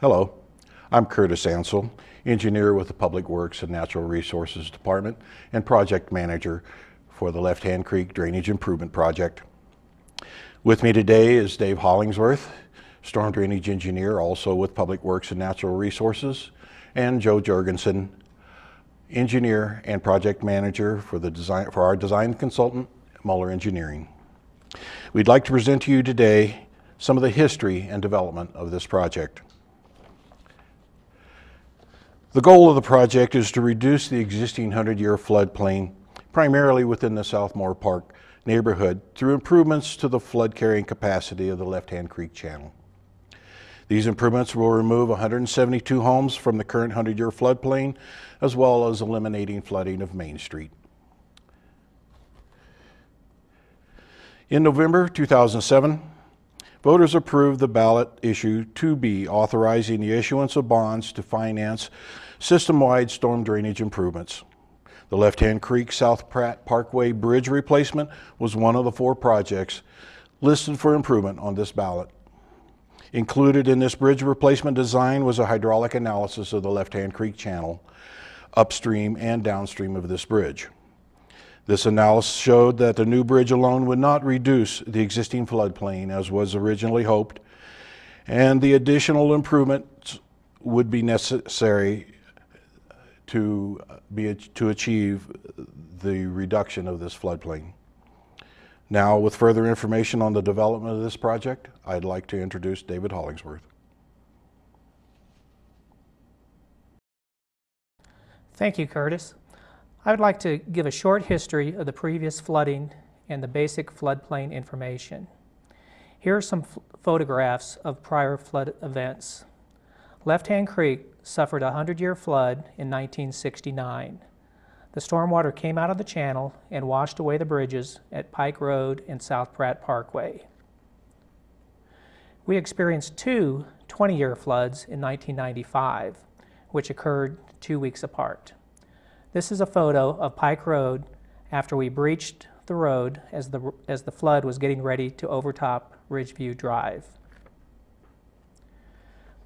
Hello, I'm Curtis Ansell, engineer with the Public Works and Natural Resources Department and project manager for the Left Hand Creek Drainage Improvement Project. With me today is Dave Hollingsworth, storm drainage engineer also with Public Works and Natural Resources, and Joe Jorgensen, engineer and project manager for our design consultant, Mueller Engineering. We'd like to present to you today some of the history and development of this project. The goal of the project is to reduce the existing 100-year floodplain, primarily within the Southmoor Park neighborhood, through improvements to the flood-carrying capacity of the Left Hand Creek channel. These improvements will remove 172 homes from the current 100-year floodplain, as well as eliminating flooding of Main Street. In November 2007, voters approved the ballot issue 2B, authorizing the issuance of bonds to finance system-wide storm drainage improvements. The Left Hand Creek South Pratt Parkway bridge replacement was one of the four projects listed for improvement on this ballot. Included in this bridge replacement design was a hydraulic analysis of the Left Hand Creek channel, upstream and downstream of this bridge. This analysis showed that the new bridge alone would not reduce the existing floodplain as was originally hoped, and the additional improvements would be necessary to achieve the reduction of this floodplain. Now, with further information on the development of this project, I'd like to introduce David Hollingsworth. Thank you, Curtis. I would like to give a short history of the previous flooding and the basic floodplain information. Here are some photographs of prior flood events. Left Hand Creek suffered a 100-year flood in 1969. The stormwater came out of the channel and washed away the bridges at Pike Road and South Pratt Parkway. We experienced two 20-year floods in 1995, which occurred 2 weeks apart. This is a photo of Pike Road after we breached the road as the flood was getting ready to overtop Ridgeview Drive.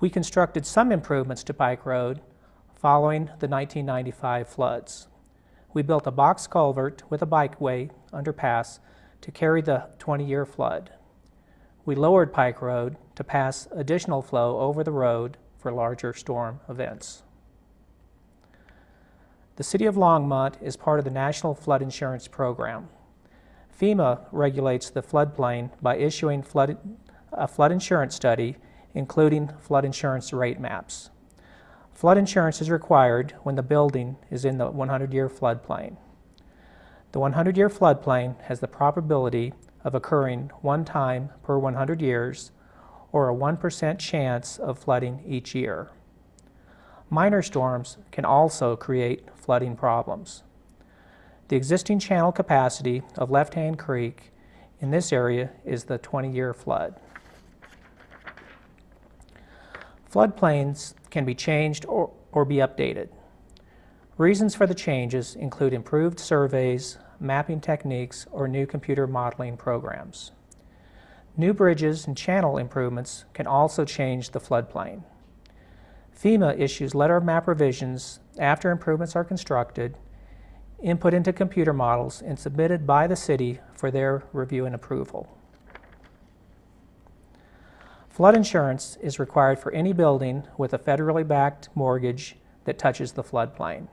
We constructed some improvements to Pike Road following the 1995 floods. We built a box culvert with a bikeway underpass to carry the 20-year flood. We lowered Pike Road to pass additional flow over the road for larger storm events. The City of Longmont is part of the National Flood Insurance Program. FEMA regulates the floodplain by issuing a flood insurance study, including flood insurance rate maps. Flood insurance is required when the building is in the 100-year floodplain. The 100-year floodplain has the probability of occurring one time per 100 years, or a 1% chance of flooding each year. Minor storms can also create flooding problems. The existing channel capacity of Left Hand Creek in this area is the 20-year flood. Floodplains can be changed or be updated. Reasons for the changes include improved surveys, mapping techniques, or new computer modeling programs. New bridges and channel improvements can also change the floodplain. FEMA issues letter of map revisions after improvements are constructed, input into computer models, and submitted by the city for their review and approval. Flood insurance is required for any building with a federally backed mortgage that touches the floodplain.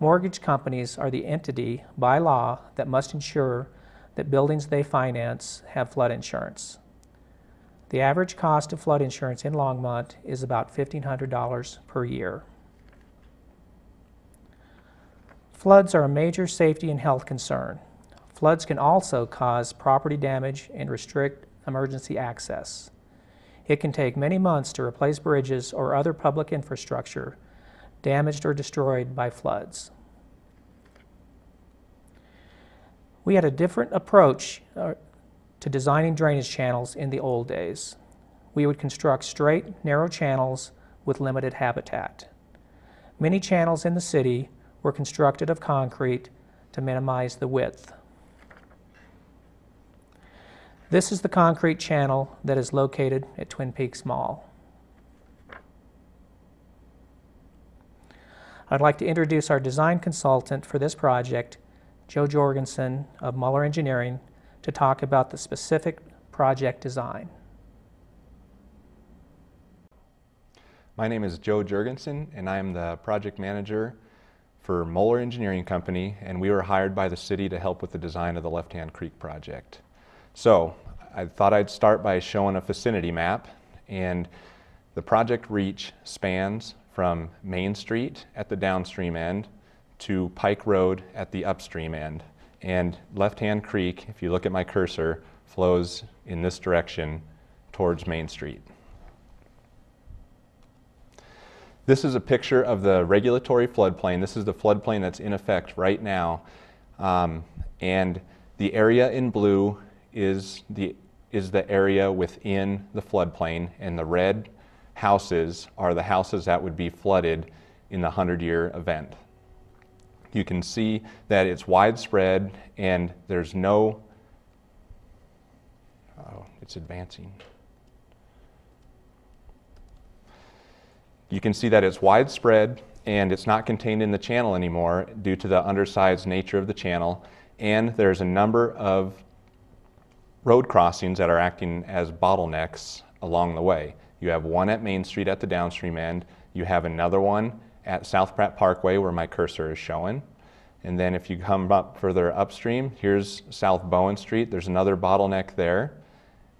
Mortgage companies are the entity by law that must ensure that buildings they finance have flood insurance. The average cost of flood insurance in Longmont is about $1,500 per year. Floods are a major safety and health concern. Floods can also cause property damage and restrict emergency access. It can take many months to replace bridges or other public infrastructure damaged or destroyed by floods. We had a different approach to designing drainage channels in the old days. We would construct straight, narrow channels with limited habitat. Many channels in the city were constructed of concrete to minimize the width. This is the concrete channel that is located at Twin Peaks Mall. I'd like to introduce our design consultant for this project, Joe Jorgensen of Mueller Engineering, to talk about the specific project design. My name is Joe Jorgensen, and I am the project manager for Molar Engineering Company, and we were hired by the city to help with the design of the Left Hand Creek project. So I thought I'd start by showing a vicinity map, and the project reach spans from Main Street at the downstream end to Pike Road at the upstream end. And Left Hand Creek, if you look at my cursor, flows in this direction towards Main Street. This is a picture of the regulatory floodplain. This is the floodplain that's in effect right now. And the area in blue is the area within the floodplain, and the red houses are the houses that would be flooded in the 100-year event. You can see that it's widespread, and there's no, oh, it's advancing. You can see that it's widespread, and it's not contained in the channel anymore due to the undersized nature of the channel, and there's a number of road crossings that are acting as bottlenecks along the way. You have one at Main Street at the downstream end, you have another one at South Pratt Parkway where my cursor is showing, and then if you come up further upstream, here's South Bowen Street, there's another bottleneck there,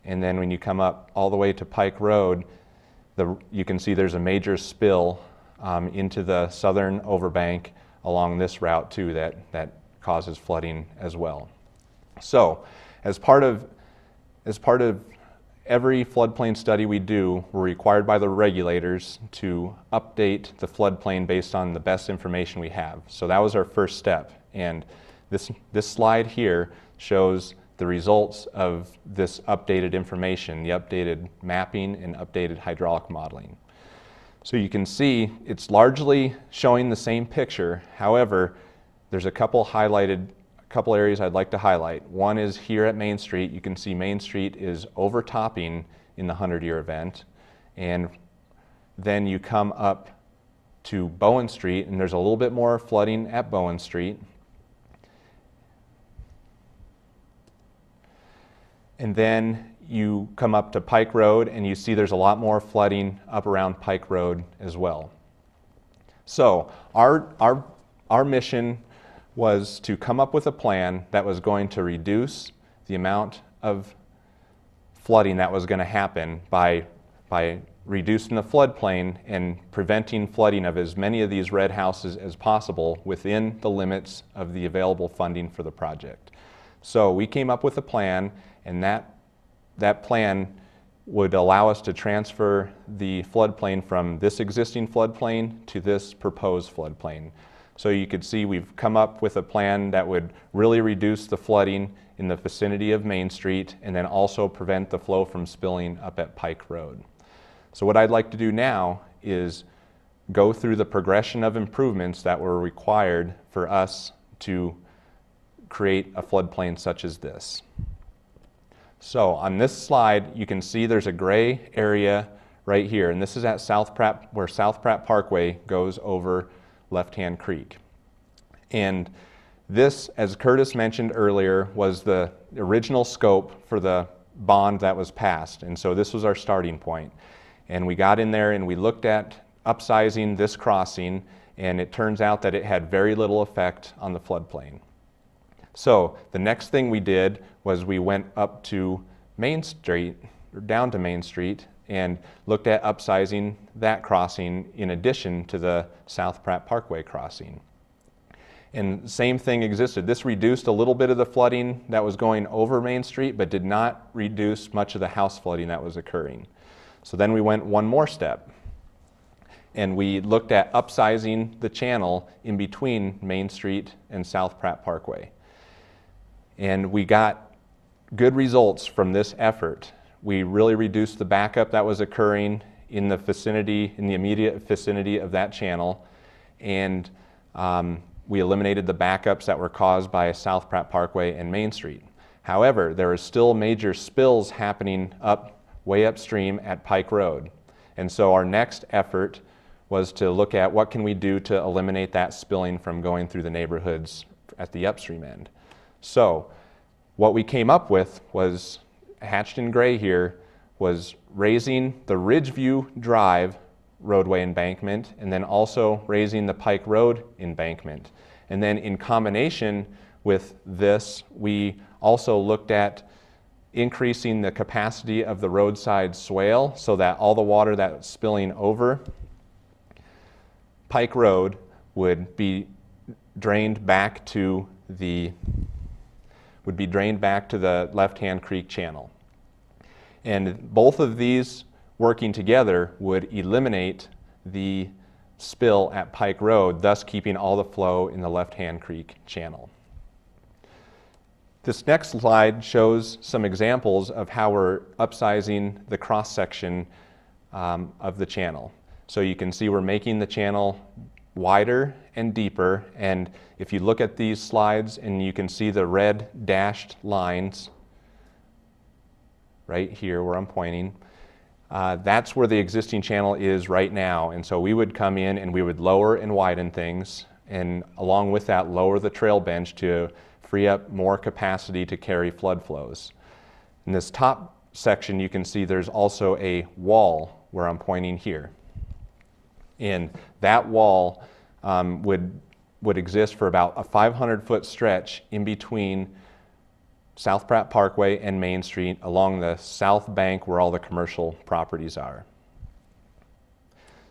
and then when you come up all the way to Pike Road, you can see there's a major spill into the southern overbank along this route too that causes flooding as well. So as part of every floodplain study we do, we're required by the regulators to update the floodplain based on the best information we have. So that was our first step, and this slide here shows the results of this updated information, the updated mapping and updated hydraulic modeling. So you can see it's largely showing the same picture. However, there's a couple areas I'd like to highlight. One is here at Main Street. You can see Main Street is overtopping in the 100-year event. And then you come up to Bowen Street, and there's a little bit more flooding at Bowen Street. And then you come up to Pike Road, and you see there's a lot more flooding up around Pike Road as well. So our mission was to come up with a plan that was going to reduce the amount of flooding that was going to happen by reducing the floodplain and preventing flooding of as many of these red houses as possible within the limits of the available funding for the project. So we came up with a plan, and that plan would allow us to transfer the floodplain from this existing floodplain to this proposed floodplain. So you could see we've come up with a plan that would really reduce the flooding in the vicinity of Main Street, and then also prevent the flow from spilling up at Pike Road. So what I'd like to do now is go through the progression of improvements that were required for us to create a floodplain such as this. So on this slide, you can see there's a gray area right here, and this is at South Pratt, where South Pratt Parkway goes over Left Hand Creek. And this, as Curtis mentioned earlier, was the original scope for the bond that was passed, and so this was our starting point. And we got in there and we looked at upsizing this crossing, and it turns out that it had very little effect on the floodplain. So the next thing we did was we went up to Main Street, or down to Main Street, and looked at upsizing that crossing in addition to the South Pratt Parkway crossing. And same thing existed. This reduced a little bit of the flooding that was going over Main Street, but did not reduce much of the house flooding that was occurring. So then we went one more step, and we looked at upsizing the channel in between Main Street and South Pratt Parkway. And we got good results from this effort. We really reduced the backup that was occurring in the vicinity, in the immediate vicinity of that channel, and we eliminated the backups that were caused by South Pratt Parkway and Main Street. However, there are still major spills happening way upstream at Pike Road. And so our next effort was to look at what can we do to eliminate that spilling from going through the neighborhoods at the upstream end. So what we came up with was, hatched in gray here, was raising the Ridgeview Drive roadway embankment and then also raising the Pike Road embankment. And then in combination with this, we also looked at increasing the capacity of the roadside swale so that all the water that's spilling over Pike Road would be drained back to the Left Hand Creek channel. And both of these working together would eliminate the spill at Pike Road, thus keeping all the flow in the Left Hand Creek channel. This next slide shows some examples of how we're upsizing the cross-section of the channel. So you can see we're making the channel wider and deeper, and if you look at these slides and you can see the red dashed lines right here where I'm pointing, that's where the existing channel is right now. And so we would come in and we would lower and widen things, and along with that lower the trail bench to free up more capacity to carry flood flows. In this top section you can see there's also a wall where I'm pointing here. And that wall would exist for about a 500-foot stretch in between South Pratt Parkway and Main Street along the south bank where all the commercial properties are.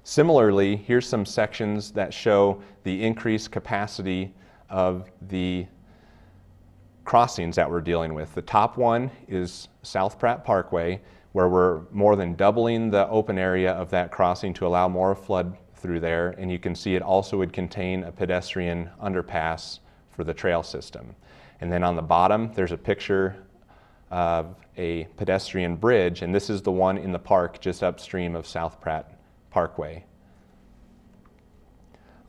Similarly, here's some sections that show the increased capacity of the crossings that we're dealing with. The top one is South Pratt Parkway, where we're more than doubling the open area of that crossing to allow more flood through there, and you can see it also would contain a pedestrian underpass for the trail system. And then on the bottom, there's a picture of a pedestrian bridge, and this is the one in the park just upstream of South Pratt Parkway.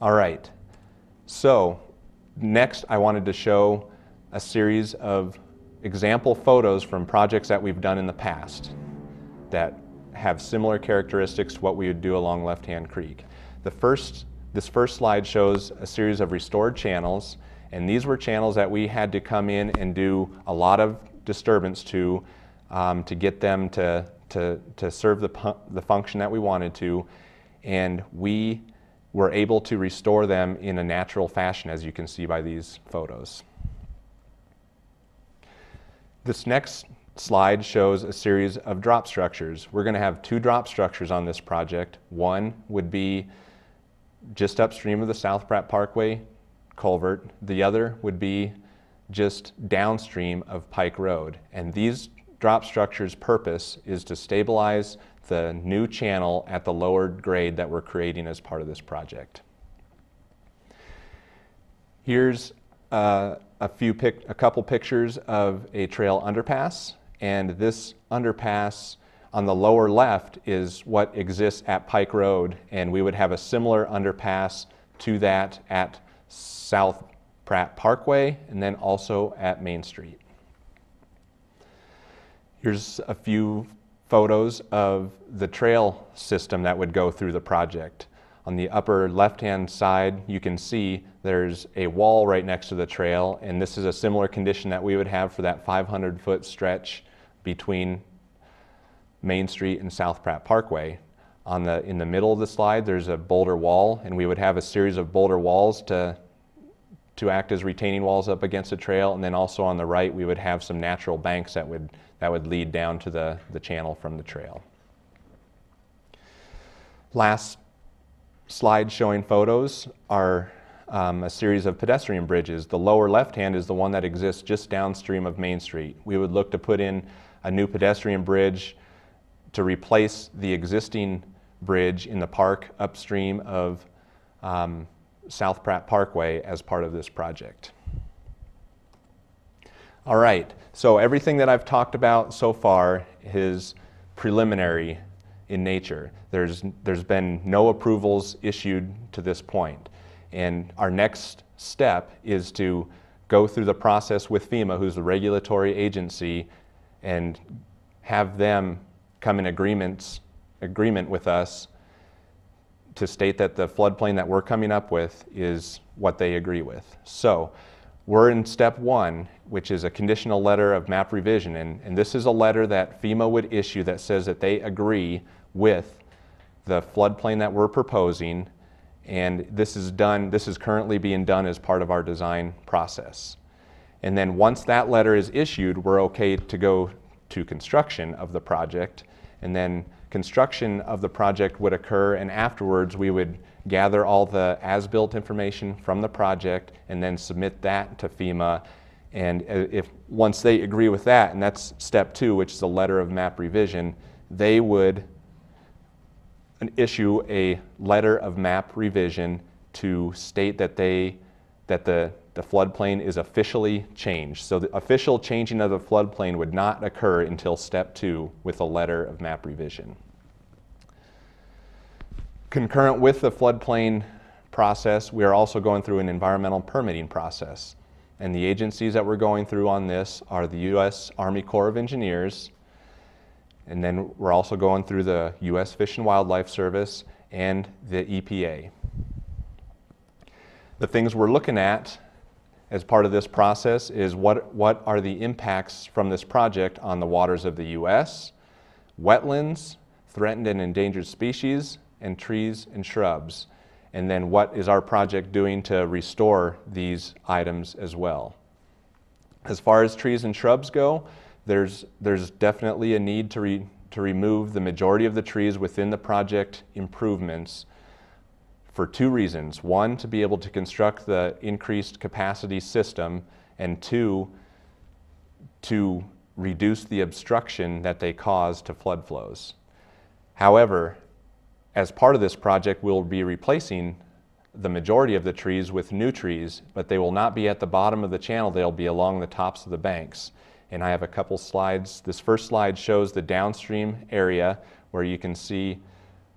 All right, so next I wanted to show a series of example photos from projects that we've done in the past that have similar characteristics to what we would do along Left Hand Creek. This first slide shows a series of restored channels. And these were channels that we had to come in and do a lot of disturbance to get them to serve the function that we wanted to. And we were able to restore them in a natural fashion, as you can see by these photos. This next slide shows a series of drop structures. We're going to have two drop structures on this project. One would be just upstream of the South Pratt Parkway culvert. The other would be just downstream of Pike Road. And these drop structures' purpose is to stabilize the new channel at the lower grade that we're creating as part of this project. Here's a couple pictures of a trail underpass, and this underpass on the lower left is what exists at Pike Road, and we would have a similar underpass to that at South Pratt Parkway and then also at Main Street. Here's a few photos of the trail system that would go through the project. On the upper left-hand side you can see there's a wall right next to the trail, and this is a similar condition that we would have for that 500-foot stretch between Main Street and South Pratt Parkway. In the middle of the slide, there's a boulder wall, and we would have a series of boulder walls to act as retaining walls up against the trail, and then also on the right, we would have some natural banks that would lead down to the channel from the trail. Last slide showing photos are a series of pedestrian bridges. The lower left-hand is the one that exists just downstream of Main Street. We would look to put in a new pedestrian bridge to replace the existing bridge in the park upstream of South Pratt Parkway as part of this project. All right, so everything that I've talked about so far is preliminary in nature. There's been no approvals issued to this point. And our next step is to go through the process with FEMA, who's the regulatory agency, and have them come in agreement with us to state that the floodplain that we're coming up with is what they agree with. So we're in step one, which is a conditional letter of map revision, and this is a letter that FEMA would issue that says that they agree with the floodplain that we're proposing, and this is done, this is currently being done as part of our design process. And then once that letter is issued, we're okay to go to construction of the project, and then construction of the project would occur, and afterwards we would gather all the as-built information from the project and then submit that to FEMA. And if once they agree with that, and that's step two, which is the letter of map revision, they would issue a letter of map revision to state that the floodplain is officially changed. So the official changing of the floodplain would not occur until step two with a letter of map revision. Concurrent with the floodplain process, we are also going through an environmental permitting process. And the agencies that we're going through on this are the US Army Corps of Engineers, and then we're also going through the U.S. Fish and Wildlife Service and the EPA. The things we're looking at as part of this process is what are the impacts from this project on the waters of the U.S., wetlands, threatened and endangered species, and trees and shrubs. And then what is our project doing to restore these items as well. As far as trees and shrubs go, there's definitely a need to remove the majority of the trees within the project improvements for two reasons. One, to be able to construct the increased capacity system, and two, to reduce the obstruction that they cause to flood flows. However, as part of this project, we'll be replacing the majority of the trees with new trees, but they will not be at the bottom of the channel, they'll be along the tops of the banks. And I have a couple slides. This first slide shows the downstream area where you can see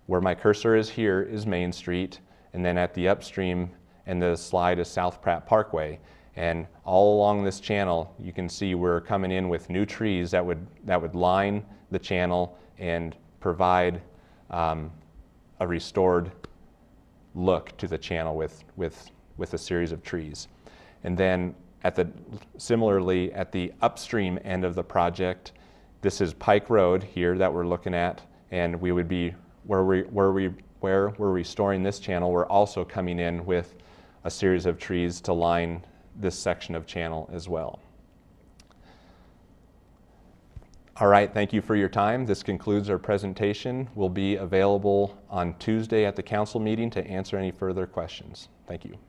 where my cursor is here is Main Street, and then at the upstream and the slide is South Pratt Parkway. And all along this channel you can see we're coming in with new trees that would line the channel and provide a restored look to the channel with a series of trees. And then similarly, at the upstream end of the project, this is Pike Road here that we're looking at, and we would be where we're restoring this channel. We're also coming in with a series of trees to line this section of channel as well. All right, thank you for your time. This concludes our presentation. We'll be available on Tuesday at the council meeting to answer any further questions. Thank you.